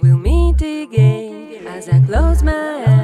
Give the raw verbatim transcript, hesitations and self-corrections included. We'll meet again as I close my eyes.